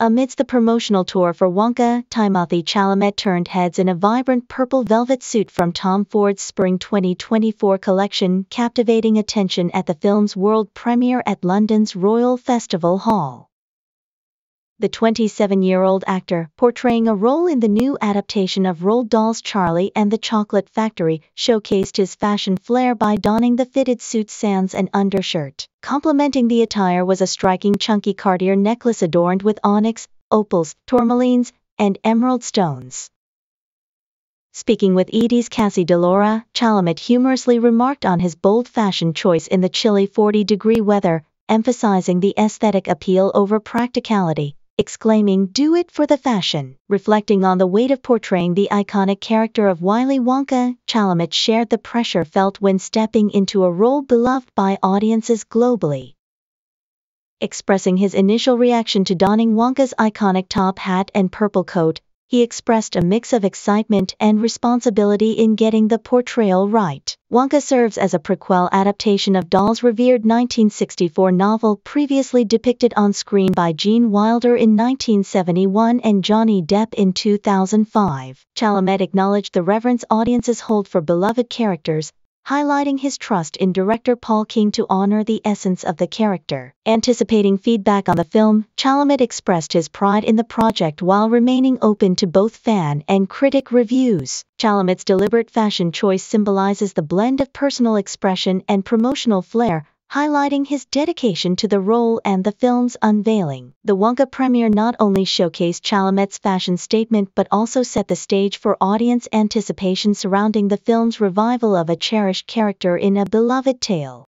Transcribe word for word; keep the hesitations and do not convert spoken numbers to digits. Amidst the promotional tour for Wonka, Timothée Chalamet turned heads in a vibrant purple velvet suit from Tom Ford's spring twenty twenty-four collection, captivating attention at the film's world premiere at London's Royal Festival Hall. The twenty-seven-year-old actor, portraying a role in the new adaptation of Roald Dahl's Charlie and the Chocolate Factory, showcased his fashion flair by donning the fitted suit sans an undershirt. Complementing the attire was a striking chunky Cartier necklace adorned with onyx, opals, tourmalines, and emerald stones. Speaking with E T's Cassie Delora, Chalamet humorously remarked on his bold fashion choice in the chilly forty-degree weather, emphasizing the aesthetic appeal over practicality, exclaiming, "Do it for the fashion." Reflecting on the weight of portraying the iconic character of Willy Wonka, Chalamet shared the pressure felt when stepping into a role beloved by audiences globally. Expressing his initial reaction to donning Wonka's iconic top hat and purple coat, he expressed a mix of excitement and responsibility in getting the portrayal right. Wonka serves as a prequel adaptation of Dahl's revered nineteen sixty-four novel previously depicted on screen by Gene Wilder in nineteen seventy-one and Johnny Depp in two thousand five. Chalamet acknowledged the reverence audiences hold for beloved characters, highlighting his trust in director Paul King to honor the essence of the character. Anticipating feedback on the film, Chalamet expressed his pride in the project while remaining open to both fan and critic reviews. Chalamet's deliberate fashion choice symbolizes the blend of personal expression and promotional flair, highlighting his dedication to the role and the film's unveiling. The Wonka premiere not only showcased Chalamet's fashion statement but also set the stage for audience anticipation surrounding the film's revival of a cherished character in a beloved tale.